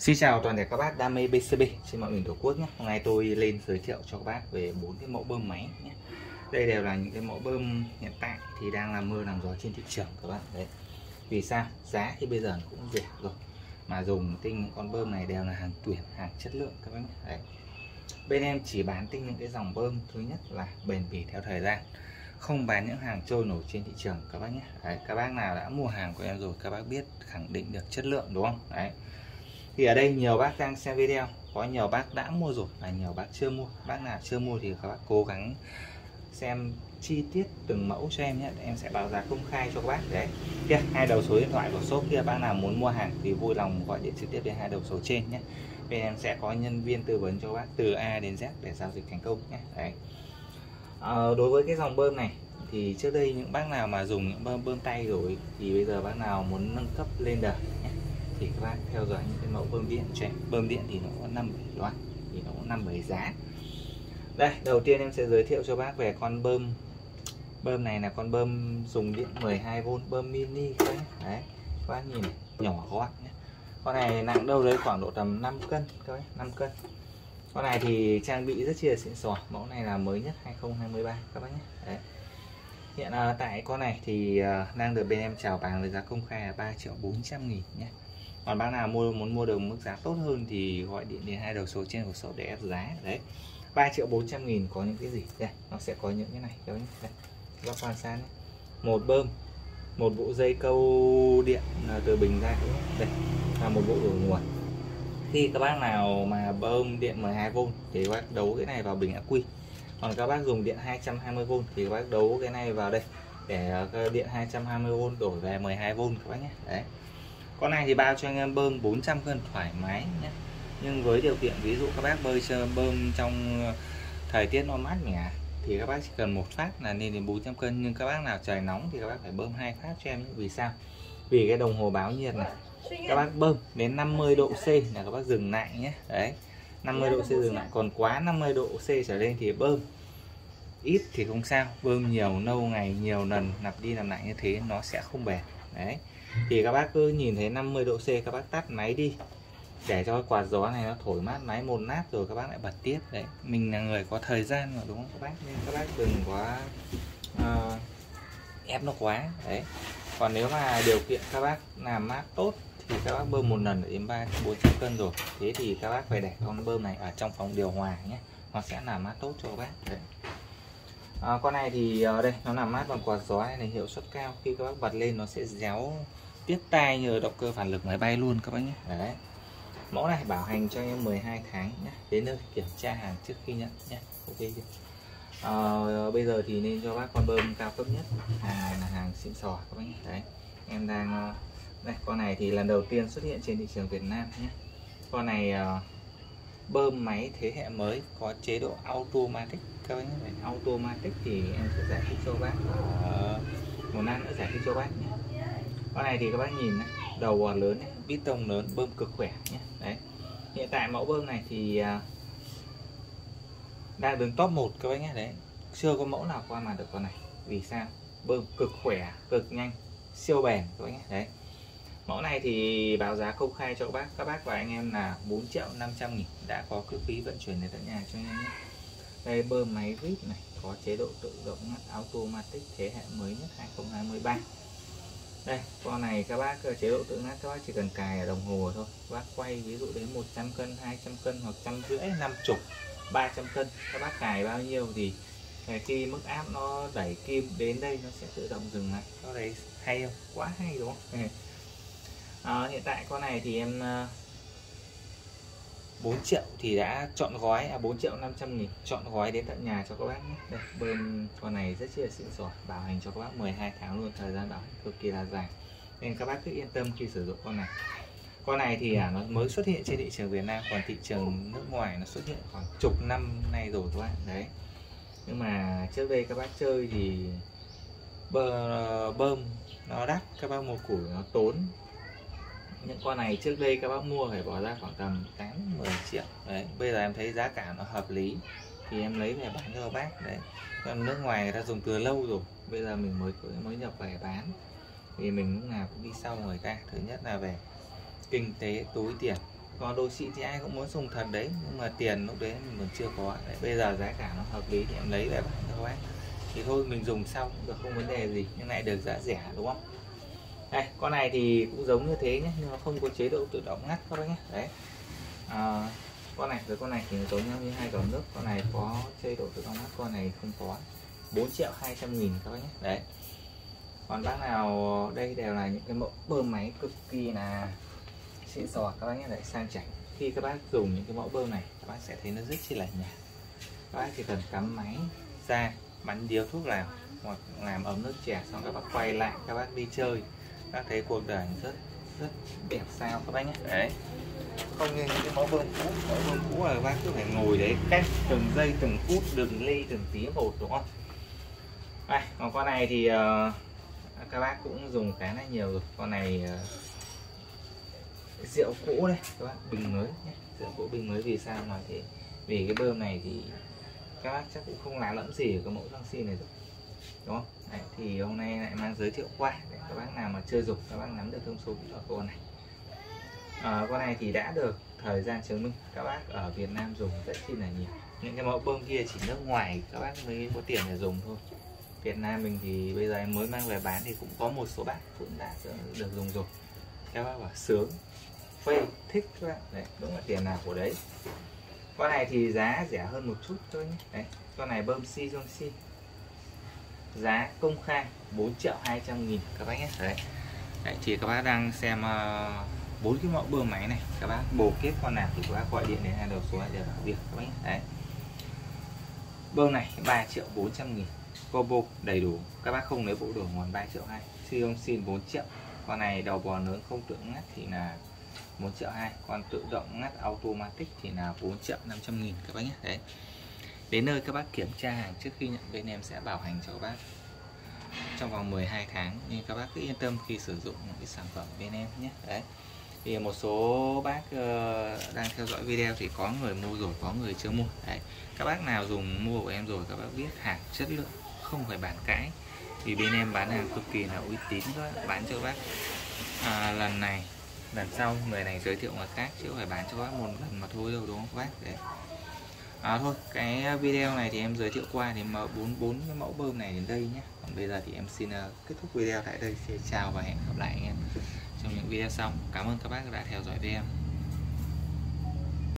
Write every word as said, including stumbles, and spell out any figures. Xin chào toàn thể các bác đam mê bê xê bê trên mọi miền Tổ quốc nhé. Hôm nay tôi lên giới thiệu cho các bác về bốn cái mẫu bơm máy nhé. Đây đều là những cái mẫu bơm hiện tại thì đang làm mưa làm gió trên thị trường các bạn đấy. Vì sao? Giá thì bây giờ cũng rẻ rồi, mà dùng tinh những con bơm này đều là hàng tuyển, hàng chất lượng các bác đấy. Bên em chỉ bán tinh những cái dòng bơm thứ nhất là bền bỉ theo thời gian, không bán những hàng trôi nổi trên thị trường các bác nhé. Đấy, các bác nào đã mua hàng của em rồi các bác biết khẳng định được chất lượng đúng không? Đấy. Thì ở đây nhiều bác đang xem video, có nhiều bác đã mua rồi và nhiều bác chưa mua. Bác nào chưa mua thì các bác cố gắng xem chi tiết từng mẫu cho em nhé, em sẽ báo giá công khai cho các bác đấy. Kia, hai đầu số điện thoại của shop kia, bác nào muốn mua hàng thì vui lòng gọi điện trực tiếp đến hai đầu số trên nhé. Bên em sẽ có nhân viên tư vấn cho bác từ A đến Z để giao dịch thành công nhé. Đấy. À, đối với cái dòng bơm này thì trước đây những bác nào mà dùng những bơm bơm tay rồi thì bây giờ bác nào muốn nâng cấp lên đời nhé, thì các bác theo dõi những cái mẫu bơm điện cho em. Bơm điện thì nó có năm bảy loại, thì nó có năm bảy giá. Đây, đầu tiên em sẽ giới thiệu cho bác về con bơm. Bơm này là con bơm dùng điện mười hai vôn, bơm mini các bác. Đấy, các bác nhìn nhỏ gọn nhé. Con này nặng đâu đấy khoảng độ tầm năm cân các bác, năm cân. Con này thì trang bị rất chia xịn sò, mẫu này là mới nhất hai không hai ba các bác nhé. Đấy. Hiện uh, tại con này thì uh, đang được bên em chào bán với giá công khai là ba triệu bốn trăm nghìn nhé. Còn bác nào mua muốn mua được mức giá tốt hơn thì gọi điện đến hai đầu số trên của shop để ép giá đấy. ba triệu bốn trăm nghìn có những cái gì đây, nó sẽ có những cái này các bác nhé. Quan sát nhé. Một bơm, một bộ dây câu điện từ bình ra cũng đây là một bộ đổ nguồn. Khi các bác nào mà bơm điện mười hai vôn thì các bác đấu cái này vào bình ắc quy. Còn các bác dùng điện hai trăm hai mươi vôn thì các bác đấu cái này vào đây để điện hai trăm hai mươi vôn đổi về mười hai vôn các bác nhé. Đấy. Con này thì bao cho anh em bơm bốn trăm cân thoải mái nhé. Nhưng với điều kiện ví dụ các bác bơi chơi bơm trong thời tiết nó mát mẻ thì các bác chỉ cần một phát là lên đến bốn trăm cân. Nhưng các bác nào trời nóng thì các bác phải bơm hai phát cho em nhé. Vì sao? Vì cái đồng hồ báo nhiệt này, các bác bơm đến năm mươi độ C là các bác dừng lại nhé. Đấy, năm mươi độ C dừng lại, còn quá năm mươi độ C trở lên thì bơm. Ít thì không sao, bơm nhiều lâu ngày nhiều lần lặp đi làm lại như thế nó sẽ không bền. Đấy. Thì các bác cứ nhìn thấy năm mươi độ C các bác tắt máy đi, để cho quạt gió này nó thổi mát máy một lát rồi các bác lại bật tiếp. Đấy, mình là người có thời gian mà đúng không các bác, nên các bác đừng quá uh, ép nó quá. Đấy. Còn nếu mà điều kiện các bác làm mát tốt thì các bác bơm một lần đến ba bốn trăm cân rồi. Thế thì các bác phải để con bơm này ở trong phòng điều hòa nhé, nó sẽ làm mát tốt cho các bác. Đấy. À, con này thì ở đây nó làm mát bằng quạt gió này, hiệu suất cao, khi các bác bật lên nó sẽ réo tiếp tai như động cơ phản lực máy bay luôn các bác nhé. Đấy. Mẫu này bảo hành cho em mười hai tháng nhé, đến nơi kiểm tra hàng trước khi nhận nhé. Ok chưa? À, bây giờ thì nên cho bác con bơm cao cấp nhất, hàng này là hàng xịn sò các bác nhé. Đấy, em đang đây, con này thì lần đầu tiên xuất hiện trên thị trường Việt Nam nhé. Con này uh, bơm máy thế hệ mới có chế độ automatic các bác nhé. Automatic thì em sẽ giải thích cho bác uh, một năm nữa giải thích cho bác nhé. Con này thì các bác nhìn này, đầu lớn này, bít tông lớn, bơm cực khỏe nhé. Đấy, hiện tại mẫu bơm này thì uh, đang đứng top một các bác nhé. Đấy, chưa có mẫu nào qua mà được con này. Vì sao? Bơm cực khỏe, cực nhanh, siêu bền các bác nhé. Đấy, mẫu này thì báo giá công khai cho các bác, các bác và anh em là bốn triệu năm trăm nghìn, đã có cước phí vận chuyển đến tận nhà cho anh em nhé. Đây, bơm máy vít này có chế độ tự động ngắt automatic thế hệ mới nhất hai không hai ba. Đây, con này các bác chế độ tự ngắt các bác chỉ cần cài ở đồng hồ thôi. Các bác quay ví dụ đến một trăm cân, hai trăm cân hoặc một trăm rưỡi, năm mươi, ba trăm cân. Các bác cài bao nhiêu thì khi mức áp nó đẩy kim đến đây nó sẽ tự động dừng lại. Đó đấy, hay không? Quá hay đúng không? À, hiện tại con này thì em bốn triệu thì đã chọn gói, à bốn triệu năm trăm nghìn chọn gói đến tận nhà cho các bác nhé. Đây, bơm con này rất là xịn sò, bảo hành cho các bác mười hai tháng luôn, thời gian bảo hành cực kỳ là dài, nên các bác cứ yên tâm khi sử dụng con này. Con này thì à, nó mới xuất hiện trên thị trường Việt Nam, còn thị trường nước ngoài nó xuất hiện khoảng chục năm nay rồi các bạn. Đấy, nhưng mà trước đây các bác chơi thì bơ, bơm nó đắt, các bác mua củi nó tốn. Những con này trước đây các bác mua phải bỏ ra khoảng tầm tám mười triệu. Đấy, bây giờ em thấy giá cả nó hợp lý thì em lấy về bán cho các bác. Đấy, còn nước ngoài người ta dùng từ lâu rồi, bây giờ mình mới mới nhập về bán thì mình lúc nào cũng đi sau người ta. Thứ nhất là về kinh tế túi tiền, Còn đồ xịn thì ai cũng muốn dùng thật đấy, nhưng mà tiền lúc đấy mình còn chưa có đấy. Bây giờ giá cả nó hợp lý thì em lấy về bán cho các bác thì thôi mình dùng xong được, không vấn đề gì. Nhưng này được giá rẻ đúng không? Đây, con này thì cũng giống như thế nhé, nhưng mà không có chế độ tự động ngắt các bác nhé. Đấy à, con này với con này thì giống nhau như hai dòng nước. Con này có chế độ tự động ngắt, con này không có. Bốn triệu hai trăm nghìn các bác nhé. Đấy, còn bác nào đây đều là những cái mẫu bơm máy cực kỳ là xịn sò các bác nhé, lại sang chảnh. Khi các bác dùng những cái mẫu bơm này các bác sẽ thấy nó rất chi là nhẹ. Các bác chỉ cần cắm máy ra, bắn điếu thuốc vào hoặc làm ấm nước chè xong các bác quay lại, các bác đi chơi, các thấy cuộc đời rất rất đẹp sao các bác nhé. Đấy, không như những cái mẫu bơm cũ. Mẫu bơm cũ là các bác cứ phải ngồi đấy cách từng giây từng phút, từng ly từng tí một đúng không? Đây, còn con này thì uh, các bác cũng dùng khá là nhiều rồi. Con này uh, rượu cũ đây các bác, bình mới nhé. Rượu cũ bình mới, vì sao mà thế? Vì cái bơm này thì các bác chắc cũng không lá lẫm gì ở cái mẫu xăng xi này rồi đúng không? Đấy, thì hôm nay lại mang giới thiệu qua để các bác nào mà chơi dục các bác nắm được thông số của con này. À, con này thì đã được thời gian chứng minh, các bác ở Việt Nam dùng rất chi là nhiều. Những cái mẫu bơm kia chỉ nước ngoài các bác mới có tiền để dùng thôi. Việt Nam mình thì bây giờ em mới mang về bán thì cũng có một số bạn cũng đã được dùng rồi. Các bác bảo sướng, phê, thích các bạn. Đấy, đúng là tiền nào của đấy. Con này thì giá rẻ hơn một chút thôi nhé. Đấy, con này bơm xi John xi, giá công khai bốn triệu hai trăm nghìn các bác nhé. Đấy, đấy thì các bác đang xem bốn uh, cái mẫu bơm máy này, các bác bổ kết con nào thì các bác gọi điện đến hai đầu số để làm việc các bác nhé. Đấy, bơm này ba triệu bốn trăm nghìn, combo đầy đủ, các bác không lấy bộ đồ nguồn ba triệu hai, siêu xin bốn triệu. Con này đầu bò lớn không tự ngắt thì là một triệu hai, còn tự động ngắt automatic thì là bốn triệu năm trăm nghìn các bác nhé. Đấy, đến nơi các bác kiểm tra hàng trước khi nhận bên em sẽ bảo hành cho các bác trong vòng mười hai tháng, nên các bác cứ yên tâm khi sử dụng những cái sản phẩm bên em nhé. Đấy, thì một số bác uh, đang theo dõi video thì có người mua rồi, có người chưa mua. Đấy, các bác nào dùng mua của em rồi các bác biết hàng chất lượng không phải bàn cãi, thì bên em bán hàng cực kỳ là uy tín các bác. Bán cho các bác à, lần này lần sau người này giới thiệu người khác chứ không phải bán cho các bác một lần mà thôi đâu đúng không các bác? Đấy. À, thôi cái video này thì em giới thiệu qua thì bốn bốn cái mẫu bơm này đến đây nhé. Còn bây giờ thì em xin kết thúc video tại đây. Xin chào và hẹn gặp lại anh em trong những video sau. Cảm ơn các bác đã theo dõi video.